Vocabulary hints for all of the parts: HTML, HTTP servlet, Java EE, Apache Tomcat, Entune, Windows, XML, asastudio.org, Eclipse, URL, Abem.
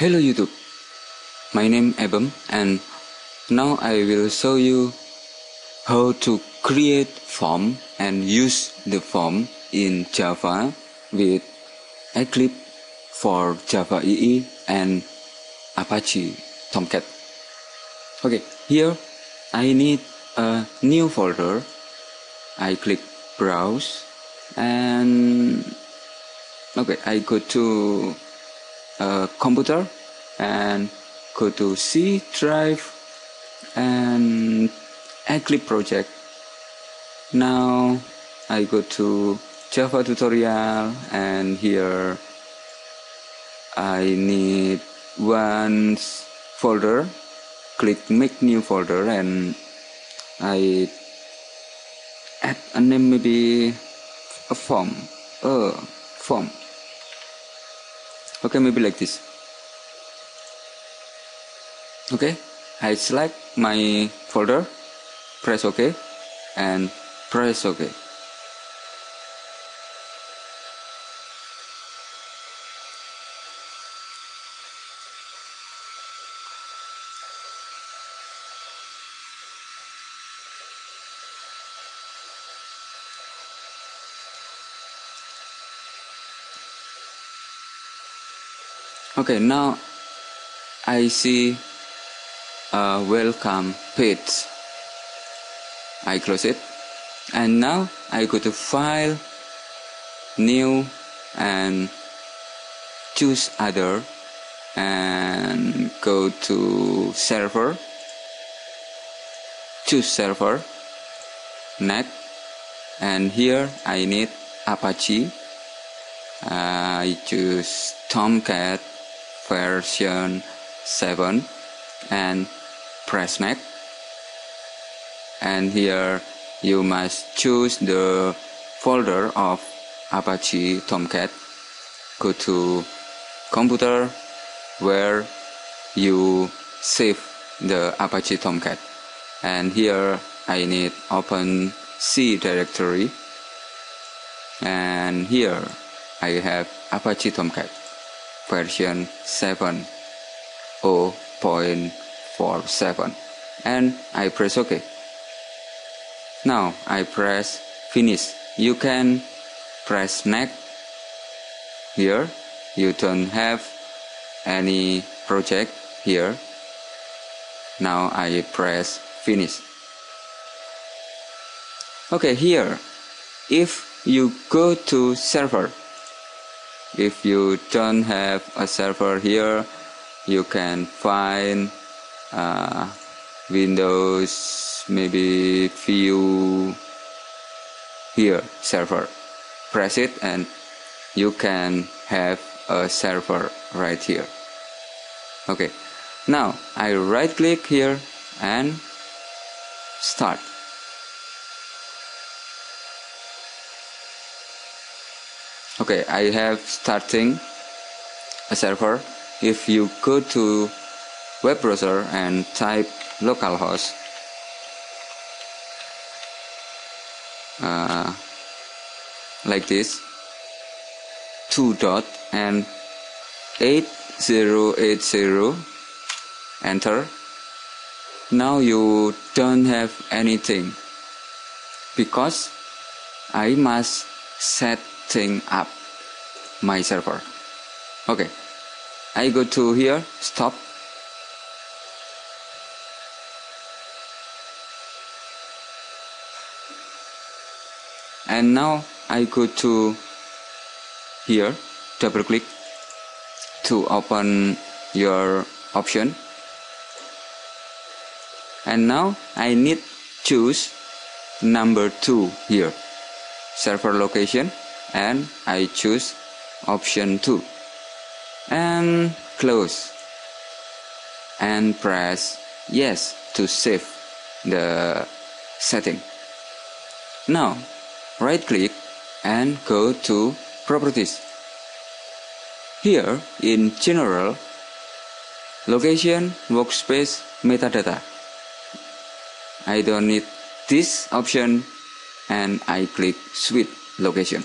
Hello YouTube, my name Abem and now I will show you how to create form and use the form in Java with Eclipse for Java EE and Apache Tomcat. Okay, here I need a new folder. I click browse and okay, I go to computer and go to C drive and Eclipse project. Now I go to Java tutorial and here I need one folder. Click make new folder and I add a name, maybe a form. Okay, maybe like this. Okay, I select my folder, press OK, and press OK. Okay, now I see a welcome page. I close it and now I go to file, new and choose other and go to server, choose server, next, and here I need Apache. I choose Tomcat version 7 and press next, and here you must choose the folder of Apache Tomcat. Go to computer where you save the Apache Tomcat, and here I need open C directory, and here I have Apache Tomcat version 7.0.47 and I press OK. Now I press finish. You can press next. Here you don't have any project here. Now I press finish. Okay, here if you go to server, if you don't have a server here, you can find Windows, maybe view here server. Press it and you can have a server right here. Okay, now I right click here and start. Okay, I have starting a server. If you go to web browser and type localhost, like this, 2.8080, enter. Now you don't have anything because I must set up my server. Okay, I go to here, stop, and now I go to here, double click to open your option, and now I need choose number 2 here, server location, and I choose option 2 and close and press yes to save the setting. Now right click and go to properties. Here in general, location, workspace, metadata, I don't need this option and I click switch location.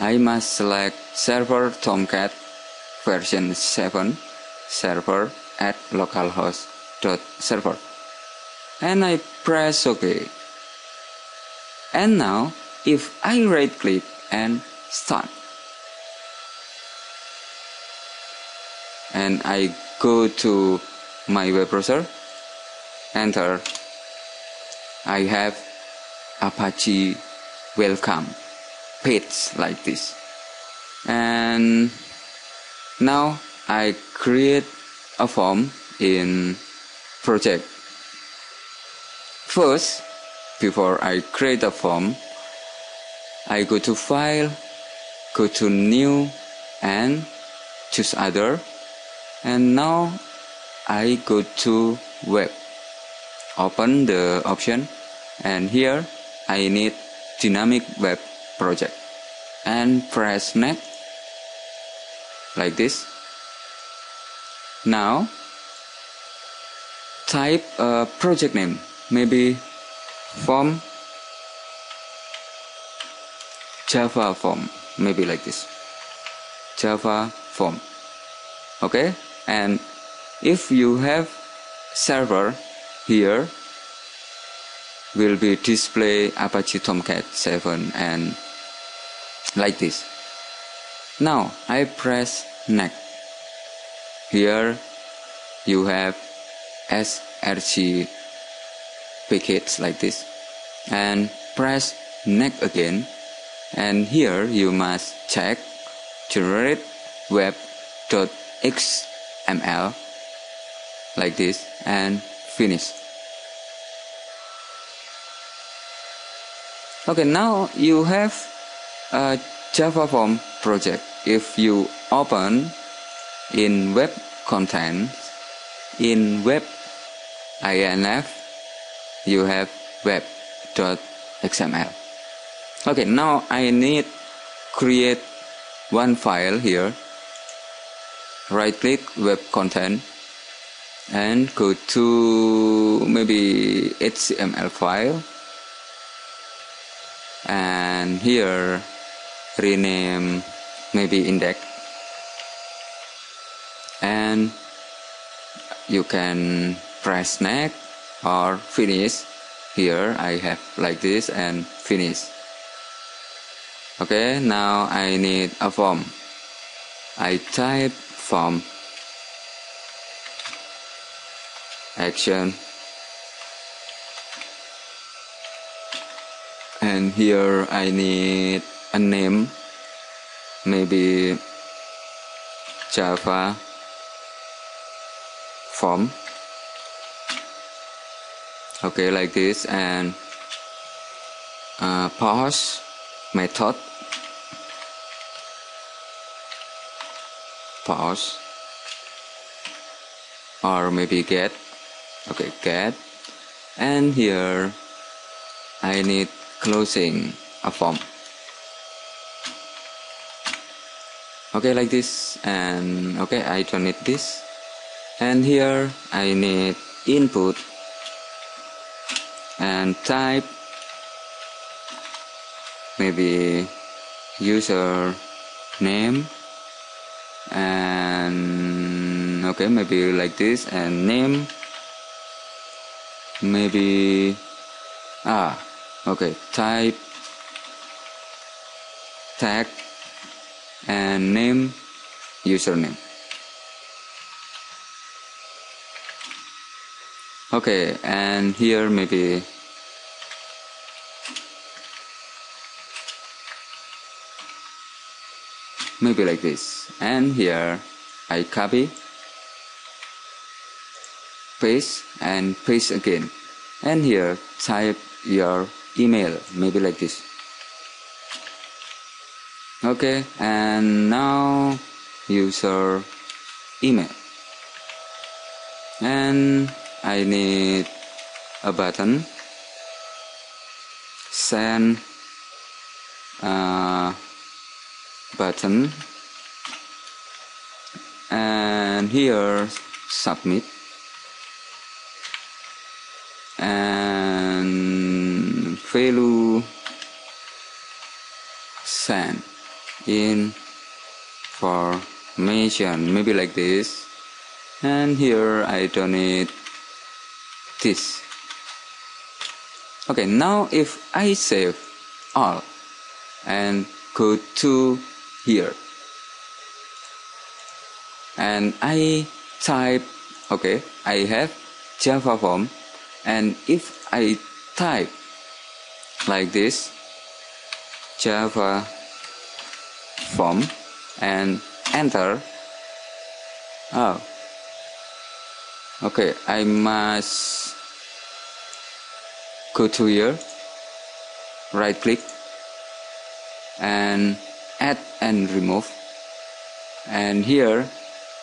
I must select server Tomcat version 7 server at localhost.server, and I press OK. And now if I right click and start, and I go to my web browser, enter, I have Apache welcome page like this. And now I create a form in project. First, before I create a form, I go to file, go to new, and choose other. And now I go to web, open the option, and here I need dynamic web project, and press next like this. Now type a project name, maybe form, Java form, maybe like this, Java form. Okay, and if you have server, here will be display Apache Tomcat 7 and like this. Now I press next. Here you have src packets like this, and press next again, and here you must check generate web.xml like this, and finish. Okay, now you have a Java form project. If you open in web contents, in web inf, you have web.xml. Okay, now I need create one file here. Right click web content and go to maybe HTML file. And here rename maybe index, and you can press next or finish. Here I have like this and finish. Okay, now I need a form. I type form action, and here I need a name, maybe Java form. Okay, like this, and parse method, parse, or maybe get. Okay, get, and here I need closing a form. Okay, like this, and okay, I don't need this. And here I need input and type maybe user name, and okay, maybe like this, and name maybe okay, type tag and name username. Okay, and here maybe like this, and here I copy, paste, and paste again, and here type your email, maybe like this. Okay, and now user email, and I need a button, send button, and here submit, and value send in for mention, maybe like this, and here I don't need this. Okay, now if I save all and go to here and I type, okay, I have Java form, and if I type like this, Java form, and enter. Oh, okay, I must go to here, right click, and add and remove, and here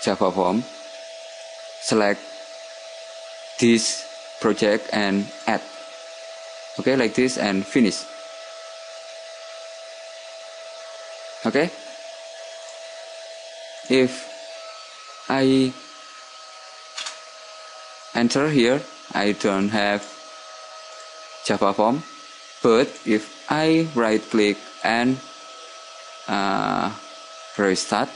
Java form, select this project and add. Okay, like this, and finish. Okay, if I enter here, I don't have Java form, but if I right click and restart,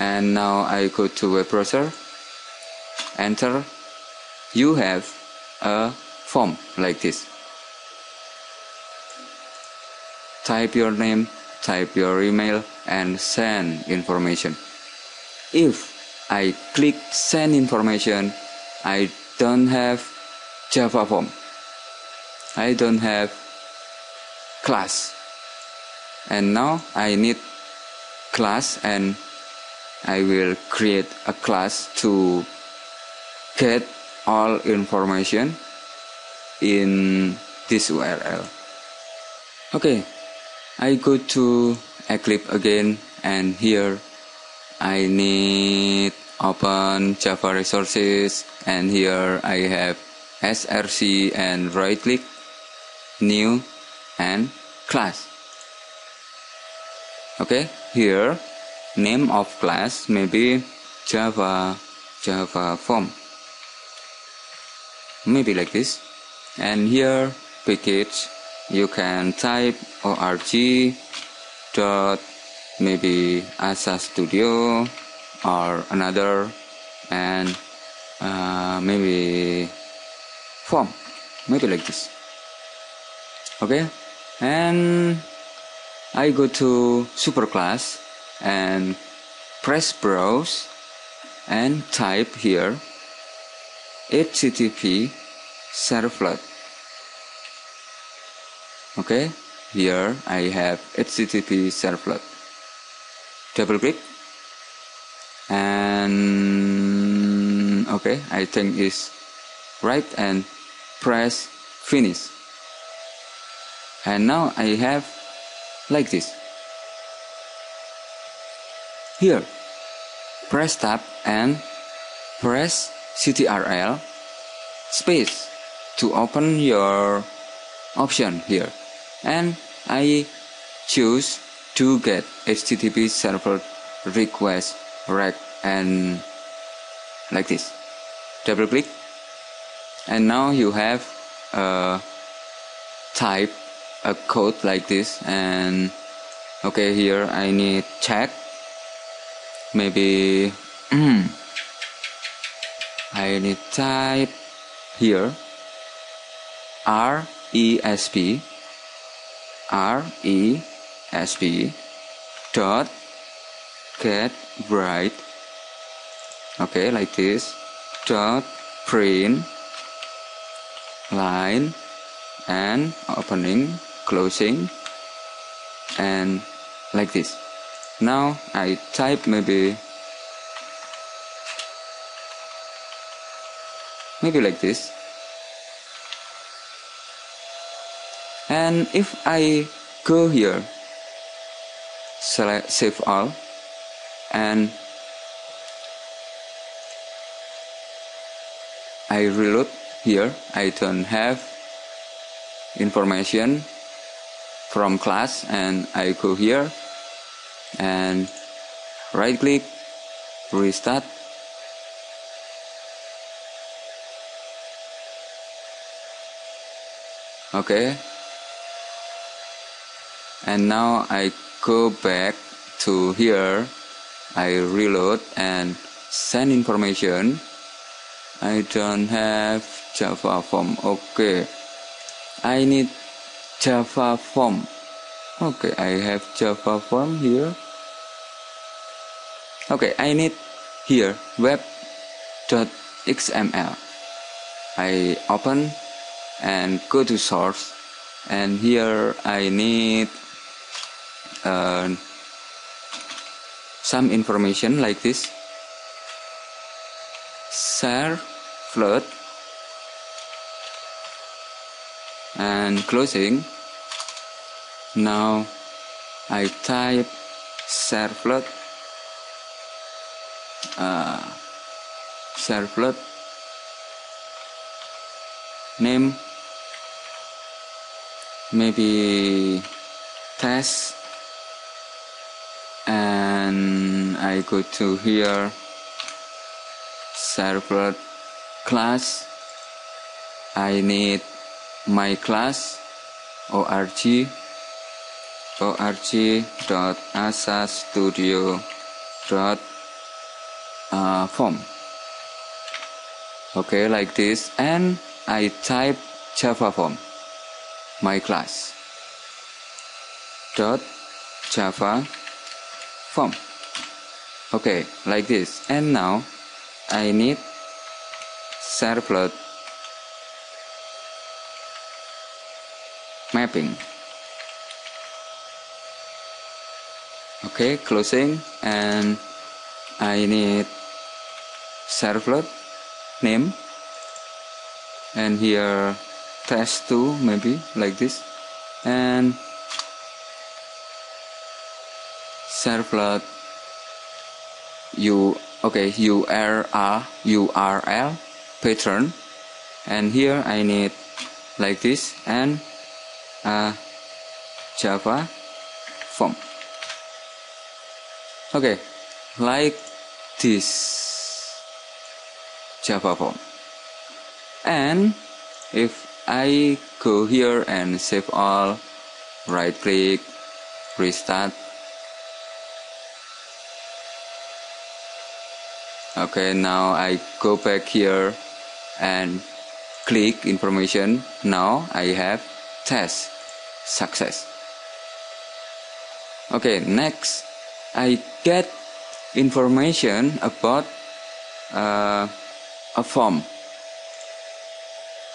and now I go to web browser, enter, you have a form like this. Type your name, type your email, and send information. If I click send information, I don't have Java form, I don't have class, and now I need class, and I will create a class to get all information in this URL. Okay, I go to Eclipse again, and here I need open Java resources, and here I have src, and right click, new, and class. Okay, here name of class, maybe Java form, maybe like this, and here package, you can type org dot maybe Asa Studio or another, and maybe form, maybe like this. Okay, and I go to superclass and press browse and type here HTTP servlet. Okay, here I have HTTP servlet, double click, and okay, I think it's right, and press finish, and now I have like this. Here, press tab and press ctrl space to open your option here, and I choose to get HTTP servlet request rec, and like this, double click, and now you have type a code like this, and okay, here I need check. Maybe I need type here resp dot get right, okay, like this, dot print line and opening closing, and like this. Now I type maybe like this, and if I go here, select save all, and I reload here, I don't have information from class, and I go here and right click, restart, Okay, and now I go back to here, I reload and send information. I don't have Java form. Okay, I need Java form. Okay, I have Java form here. Okay, I need here web.xml. I open and go to source, and here I need some information like this: servlet and closing. Now I type servlet, servlet name, maybe test, and I go to here servlet class. I need my class org.asastudio.form. Okay, like this, and I type Java form, my class .java form. Okay, like this, and now I need servlet mapping. Okay, closing, and I need servlet name, and here test2 maybe like this, and servlet URL pattern, and here I need like this, and Java form. Okay, like this Java form. And if I go here and save all, right click, restart. Okay, now I go back here and click information. Now I have test success. Okay, next I get information about a form.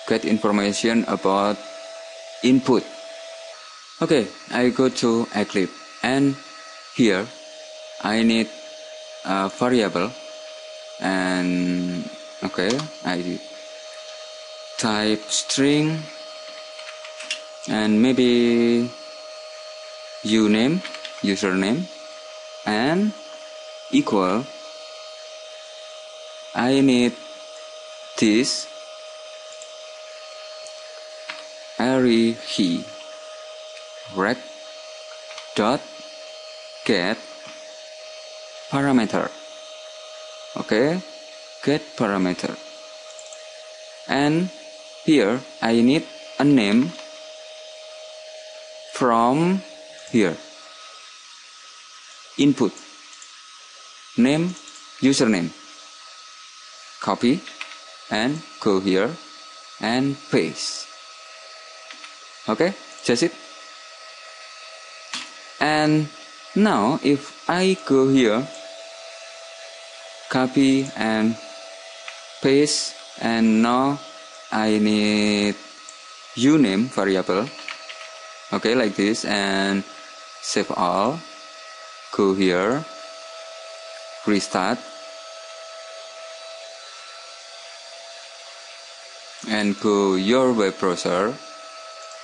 Get information about input. Okay, I go to Eclipse, and here I need a variable, and okay, I type string and maybe uname, username, and equal. I need this array he rect dot get parameter. Okay, get parameter, and here I need a name from here input, name, username, copy, and go here and paste. Okay, that's it. And now if I go here, copy and paste, and now I need uname variable. Okay, like this, and save all, go here, restart, and go your web browser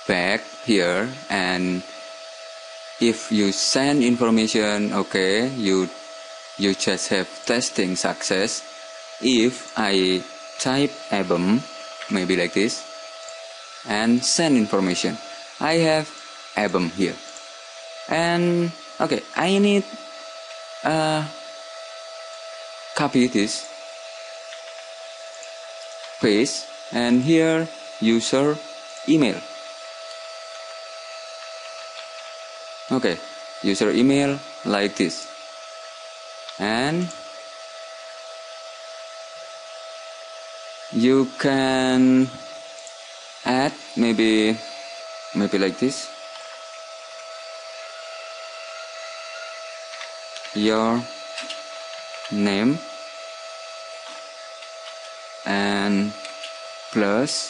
back here, and if you send information, okay, you just have testing success. If I type Abem, maybe like this, and send information, I have Abem here. And okay, I need copy this, paste, and here user email. Okay, user email like this, and you can add maybe like this, your name and plus,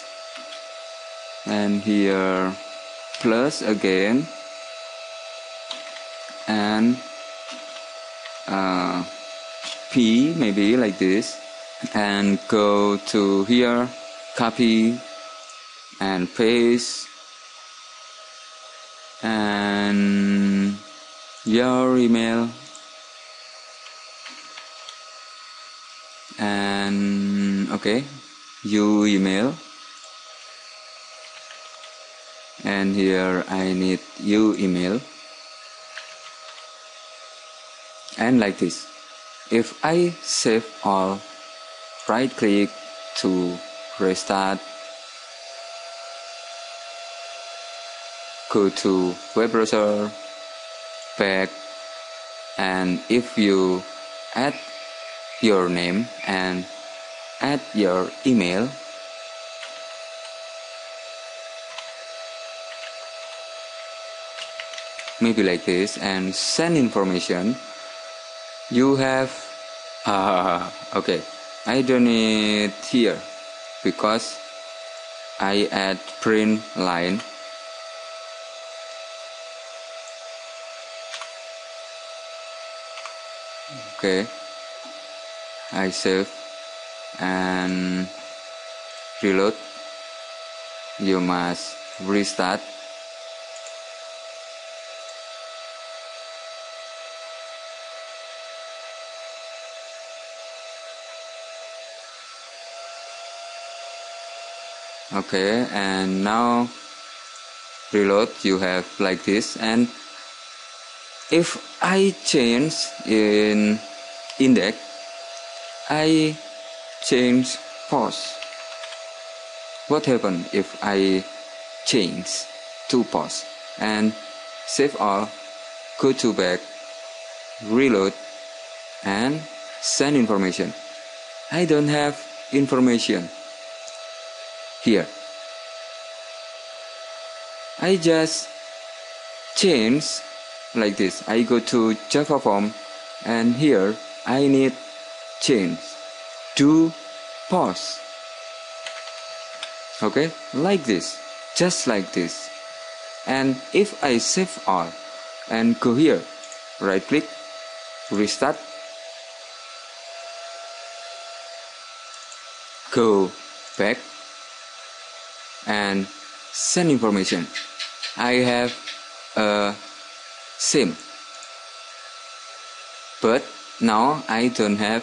and here plus again, and P maybe like this, and go to here, copy and paste, and your email, and okay, you email, and here I need you email. And like this, if I save all, right click to restart, go to web browser, back, and if you add your name and add your email, maybe like this, and send information. You have okay, I don't need here because I add print line, okay, I save and reload. You must restart. Okay, and now reload, you have like this, and if I change in index, I change pause. What happens if I change to pause? And save all, go to back, reload, and send information. I don't have information here. I just change like this. I go to Java form, and here I need change to pause. Okay, like this, just like this. And if I save all and go here, right click, restart, go back, and send information. I have a SIM, but now I don't have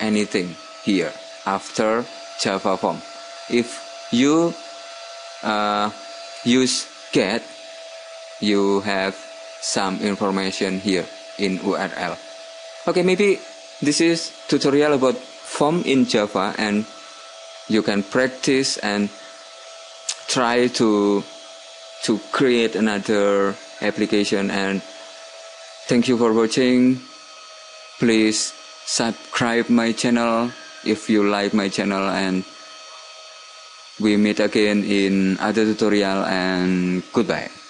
anything here after Java form. If you use get, you have some information here in URL. Okay, maybe this is tutorial about form in Java, and you can practice and try to create another application. And thank you for watching. Please subscribe my channel if you like my channel, and we meet again in other tutorial, and goodbye.